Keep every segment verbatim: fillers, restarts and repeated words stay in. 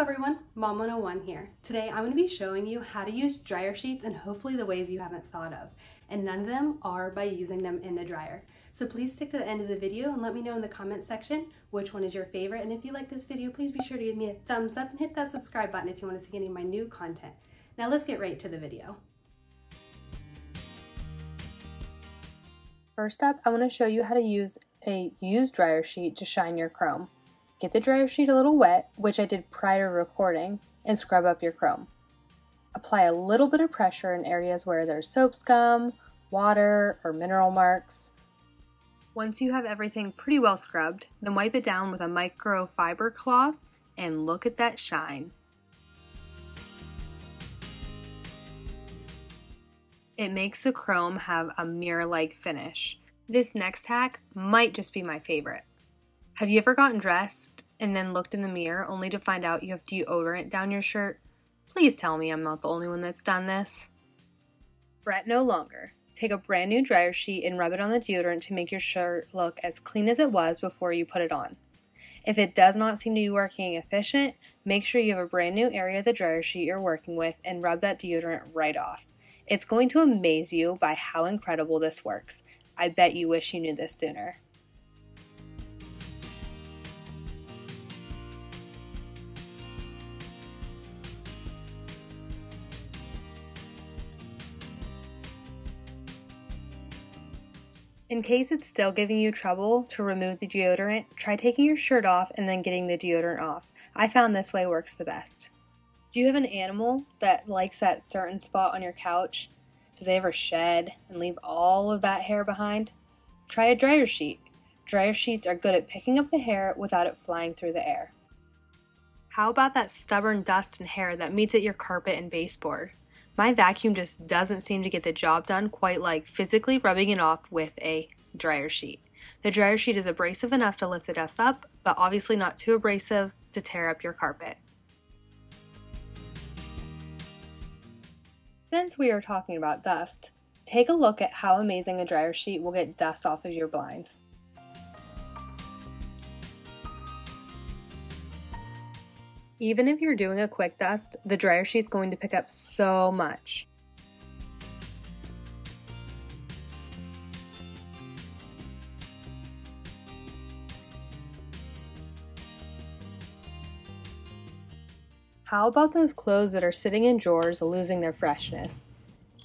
Hello everyone, Mom one oh one here. Today I'm going to be showing you how to use dryer sheets and hopefully the ways you haven't thought of. And none of them are by using them in the dryer. So please stick to the end of the video and let me know in the comment section which one is your favorite. And if you like this video, please be sure to give me a thumbs up and hit that subscribe button if you want to see any of my new content. Now let's get right to the video. First up, I want to show you how to use a used dryer sheet to shine your chrome. Get the dryer sheet a little wet, which I did prior to recording, and scrub up your chrome. Apply a little bit of pressure in areas where there's soap scum, water, or mineral marks. Once you have everything pretty well scrubbed, then wipe it down with a microfiber cloth and look at that shine. It makes the chrome have a mirror-like finish. This next hack might just be my favorite. Have you ever gotten dressed and then looked in the mirror only to find out you have deodorant down your shirt? Please tell me I'm not the only one that's done this. Fret no longer. Take a brand new dryer sheet and rub it on the deodorant to make your shirt look as clean as it was before you put it on. If it does not seem to be working efficient, make sure you have a brand new area of the dryer sheet you're working with and rub that deodorant right off. It's going to amaze you by how incredible this works. I bet you wish you knew this sooner. In case it's still giving you trouble to remove the deodorant, try taking your shirt off and then getting the deodorant off. I found this way works the best. Do you have an animal that likes that certain spot on your couch? Do they ever shed and leave all of that hair behind? Try a dryer sheet. Dryer sheets are good at picking up the hair without it flying through the air. How about that stubborn dust and hair that meets at your carpet and baseboard? My vacuum just doesn't seem to get the job done quite like physically rubbing it off with a dryer sheet. The dryer sheet is abrasive enough to lift the dust up, but obviously not too abrasive to tear up your carpet. Since we are talking about dust, take a look at how amazing a dryer sheet will get dust off of your blinds. Even if you're doing a quick dust, the dryer sheet's going to pick up so much. How about those clothes that are sitting in drawers losing their freshness?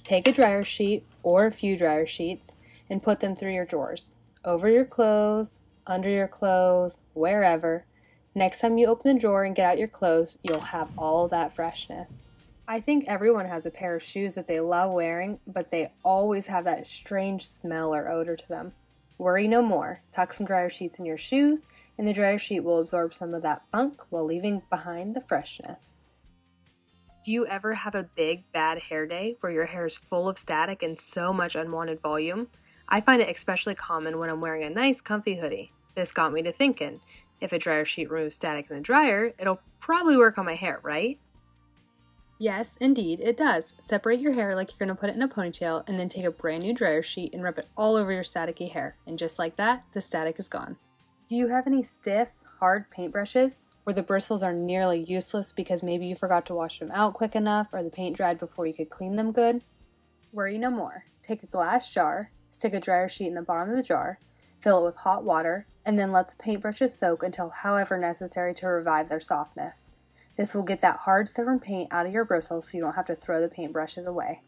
Take a dryer sheet or a few dryer sheets and put them through your drawers, over your clothes, under your clothes, wherever. Next time you open the drawer and get out your clothes, you'll have all that freshness. I think everyone has a pair of shoes that they love wearing, but they always have that strange smell or odor to them. Worry no more. Tuck some dryer sheets in your shoes, and the dryer sheet will absorb some of that funk while leaving behind the freshness. Do you ever have a big, bad hair day where your hair is full of static and so much unwanted volume? I find it especially common when I'm wearing a nice, comfy hoodie. This got me to thinking. If a dryer sheet removes static in the dryer, it'll probably work on my hair, right? Yes, indeed, it does. Separate your hair like you're going to put it in a ponytail and then take a brand new dryer sheet and rub it all over your staticky hair. And just like that, the static is gone. Do you have any stiff, hard paintbrushes where the bristles are nearly useless because maybe you forgot to wash them out quick enough or the paint dried before you could clean them good? Worry no more. Take a glass jar, stick a dryer sheet in the bottom of the jar, fill it with hot water, and then let the paintbrushes soak until however necessary to revive their softness. This will get that hard stubborn paint out of your bristles so you don't have to throw the paintbrushes away.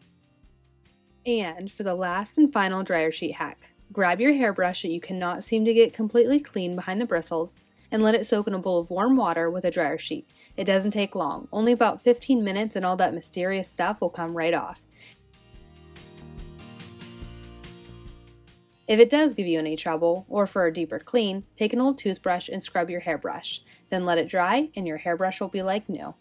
And for the last and final dryer sheet hack, grab your hairbrush that you cannot seem to get completely clean behind the bristles and let it soak in a bowl of warm water with a dryer sheet. It doesn't take long, only about fifteen minutes, and all that mysterious stuff will come right off. If it does give you any trouble, or for a deeper clean, take an old toothbrush and scrub your hairbrush. Then let it dry and your hairbrush will be like new.